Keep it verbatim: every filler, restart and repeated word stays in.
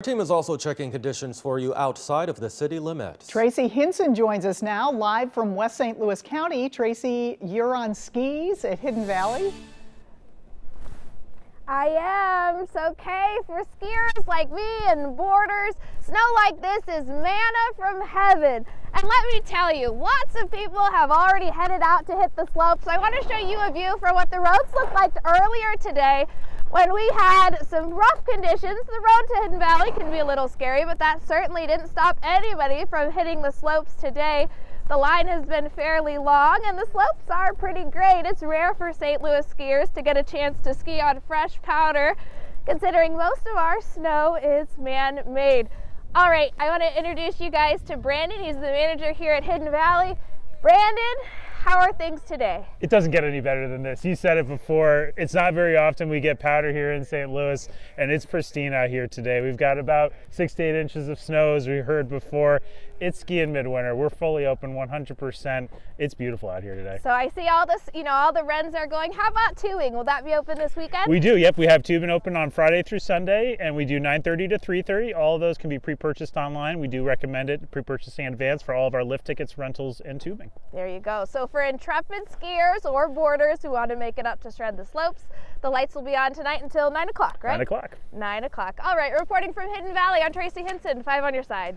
Our team is also checking conditions for you outside of the city limits. Tracy Hinson joins us now live from West Saint Louis County. Tracy, you're on skis at Hidden Valley. I am. It's okay for skiers like me and boarders. Snow like this is manna from heaven. And let me tell you, lots of people have already headed out to hit the slopes. I want to show you a view for what the roads looked like earlier today, when we had some rough conditions. The road to Hidden Valley can be a little scary, but that certainly didn't stop anybody from hitting the slopes today. The line has been fairly long and the slopes are pretty great. It's rare for Saint Louis skiers to get a chance to ski on fresh powder, considering most of our snow is man-made. All right, I want to introduce you guys to Brandon. He's the manager here at Hidden Valley. Brandon, how are things today? It doesn't get any better than this. You said it before. It's not very often we get powder here in Saint Louis, and it's pristine out here today. We've got about six to eight inches of snow, as we heard before. It's skiing midwinter. We're fully open one hundred percent. It's beautiful out here today. So I see all this, you know, all the runs are going. How about tubing? Will that be open this weekend? We do, yep. We have tubing open on Friday through Sunday, and we do nine thirty to three thirty. All of those can be pre-purchased online. We do recommend it, pre-purchasing in advance for all of our lift tickets, rentals, and tubing. There you go. So for intrepid skiers or boarders who want to make it up to shred the slopes, the lights will be on tonight until nine o'clock, right? nine o'clock. nine o'clock. All right, reporting from Hidden Valley, I'm Tracy Hinson, five on your side.